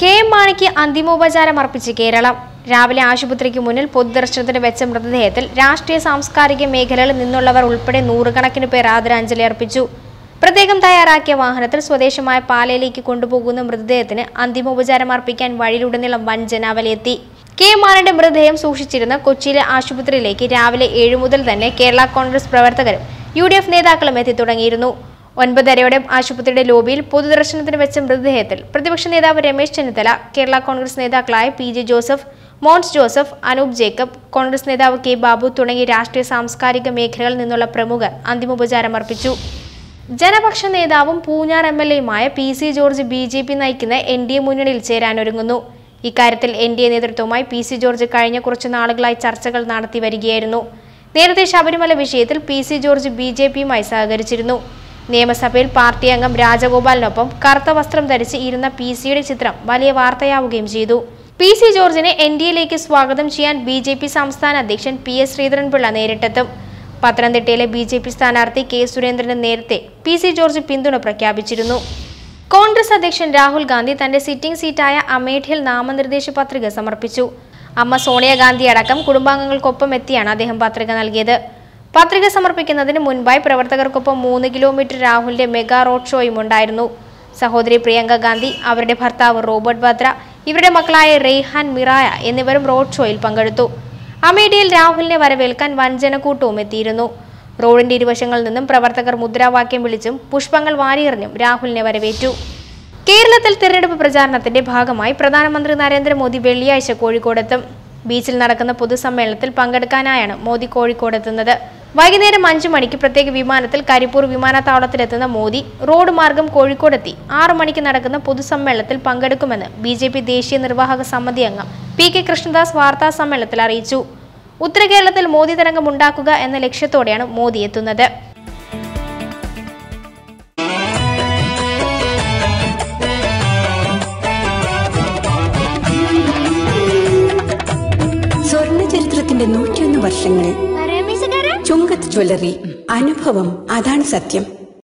K മാണിക്ക് അന്തിമോപചാരം അർപ്പിച്ച് കേരളം. രാവിലെ ആശുപത്രിക്ക് മുന്നിൽ പൊതുദർശനത്തിന് വെച്ച മൃതദേഹത്തിൽ രാഷ്ട്രീയ സാംസ്കാരിക മേഖലകളിൽ നിന്നുള്ളവർ ഉൾപ്പെടെ നൂറുകണക്കിന് പേർ ആദരാഞ്ജലി അർപ്പിച്ചു. പ്രത്യേകം തയ്യാറാക്കിയ വാഹനത്തിൽ സ്വദേശമായ പാലയിലേക്ക് കൊണ്ടുപോകുന്ന മൃതദേഹത്തിന് അന്തിമോപചാരം അർപ്പിക്കാൻ വഴിയിലുടനീളം വൻ ജനാവലിയെത്തി. കെ മാണിയുടെ മൃതദേഹം സൂക്ഷിച്ചിരുന്ന കൊച്ചിയിലെ ആശുപത്രിയിലേക്ക് രാവിലെ 7 മുതൽ തന്നെ കേരള കോൺഗ്രസ് പ്രവർത്തകരും യുഡിഎഫ് നേതാക്കളും എത്തി തുടങ്ങിയിരുന്നു. 9:30 ആശുപത്രിയുടെ ലോബിയിൽ പൊതുദർശനത്തിന് വെച്ച മൃതദേഹത്തിൽ പ്രതിപക്ഷ നേതാവ് രമേശ് ചെന്നിത്തല, കേരള കോൺഗ്രസ് നേതാക്കളായ P J. Joseph, Mons Joseph, Anoob Jacob, Congress നേതാവ് കെ ബാബു തുടങ്ങി രാഷ്ട്രീയ സാംസ്കാരിക മേഖലകളിൽ നിന്നുള്ള പ്രമുഖർ അന്തിമോപചാരം അർപ്പിച്ചു. ജനപക്ഷ നേതാവും Poonjar MLA P C. George BJP നയിക്കുന്ന NDA മുന്നണിയിൽ ചേരാനൊരുങ്ങുന്നു. ഇക്കാര്യത്തിൽ NDA നേതൃത്വവുമായി പി.സി. ജോർജ് കഴിഞ്ഞ കുറച്ചു നാളുകളായി ചർച്ചകൾ നടത്തി വരികയായിരുന്നു. നേരത്തെ ശബരിമല വിഷയത്തിൽ പി.സി. ജോർജ് BJPയുമായി സഹകരിച്ചിരുന്നു. നിയമസഭയിൽ പാർട്ടി അംഗം രാജഗോപാലിനൊപ്പം കറുത്ത വസ്ത്രം ധരിച്ച് ഇരുന്ന പി.സിയുടെ ചിത്രം വലിയ വാർത്തയാവുകയും ചെയ്തു. പി.സി. ജോർജിനെ NDAയിലേക്ക് സ്വാഗതം ചെയ്യാൻ BJP സംസ്ഥാന അധ്യക്ഷൻ PS ശ്രീധരൻപിള്ള നേരിട്ടെത്തും. പത്തനംതിട്ടയിലെ BJP സ്ഥാനാർത്ഥി കെ സുരേന്ദ്രന് നേരത്തെ പി.സി. ജോർജ് പിന്തുണ പ്രഖ്യാപിച്ചിരുന്നു. കോൺഗ്രസ് അധ്യക്ഷൻ രാഹുൽ ഗാന്ധി തന്റെ സിറ്റിംഗ് സീറ്റായ അമേഠിയിൽ നാമനിർദ്ദേശ പത്രിക സമർപ്പിച്ചു. അമ്മ സോണിയാഗാന്ധി അടക്കം കുടുംബാംഗങ്ങൾക്കൊപ്പം എത്തിയാണ് അദ്ദേഹം പത്രിക നൽകിയത്. പത്രിക സമർപ്പിക്കുന്നതിന് മുൻപായി പ്രവർത്തകർക്കൊപ്പം 3 കിലോമീറ്റർ രാഹുലിന്റെ മെഗാ റോഡ് ഷോയും ഉണ്ടായിരുന്നു. സഹോദരി പ്രിയങ്കാ ഗാന്ധി, അവരുടെ ഭർത്താവ് റോബർട്ട് വാദ്ര, ഇവരുടെ മക്കളായ റെയ്ഹാൻ, മിറായ എന്നിവരും റോഡ് ഷോയിൽ പങ്കെടുത്തു. അമേഠിയിൽ രാഹുലിനെ വരവേൽക്കാൻ വൻ ജനക്കൂട്ടവും എത്തിയിരുന്നു. റോഡിന്റെ ഇരുവശങ്ങളിൽ നിന്നും പ്രവർത്തകർ മുദ്രാവാക്യം വിളിച്ചും പുഷ്പങ്ങൾ വാരിയെറിഞ്ഞും രാഹുലിനെ വരവേറ്റു. കേരളത്തിൽ തെരഞ്ഞെടുപ്പ് പ്രചാരണത്തിന്റെ ഭാഗമായി പ്രധാനമന്ത്രി നരേന്ദ്രമോദി വെള്ളിയാഴ്ച കോഴിക്കോടെത്തും. ബീച്ചിൽ നടക്കുന്ന പൊതുസമ്മേളനത്തിൽ പങ്കെടുക്കാനായാണ് മോദി കോഴിക്കോടെത്തുന്നത്. വൈകുന്നേരം 5 മണിക്ക് പ്രത്യേക വിമാനത്തിൽ കരിപ്പൂർ വിമാനത്താവളത്തിലെത്തുന്ന മോദി റോഡ് മാർഗം കോഴിക്കോടെത്തി 6 മണിക്ക് നടക്കുന്ന പൊതുസമ്മേളനത്തിൽ പങ്കെടുക്കുമെന്ന് BJP ദേശീയ നിർവാഹക സമിതി അംഗം PK കൃഷ്ണദാസ് വാർത്താ സമ്മേളനത്തിൽ അറിയിച്ചു. ഉത്തര കേരളത്തിൽ മോദി തരംഗമുണ്ടാക്കുക എന്ന ലക്ഷ്യത്തോടെയാണ് മോദി എത്തുന്നത്. സ്വർണ്ണ ചരിത്രത്തിന്റെ 101 വർഷങ്ങൾ ചുങ്കത്ത് ജ്വല്ലറി. അനുഭവം അതാണ് സത്യം.